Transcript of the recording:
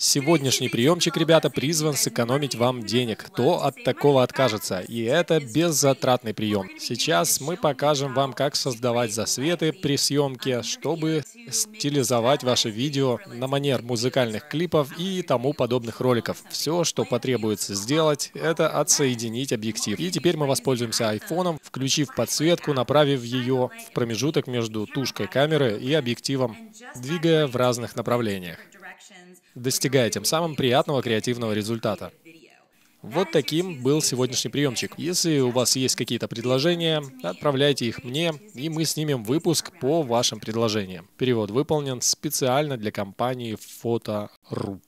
Сегодняшний приемчик, ребята, призван сэкономить вам денег. Кто от такого откажется? И это беззатратный прием. Сейчас мы покажем вам, как создавать засветы при съемке, чтобы стилизовать ваше видео на манер музыкальных клипов и тому подобных роликов. Все, что потребуется сделать, это отсоединить объектив. И теперь мы воспользуемся айфоном, включив подсветку, направив ее в промежуток между тушкой камеры и объективом, двигая в разных направлениях, достигая тем самым приятного креативного результата. Вот таким был сегодняшний приемчик. Если у вас есть какие-то предложения, отправляйте их мне, и мы снимем выпуск по вашим предложениям. Перевод выполнен специально для компании Fotoru.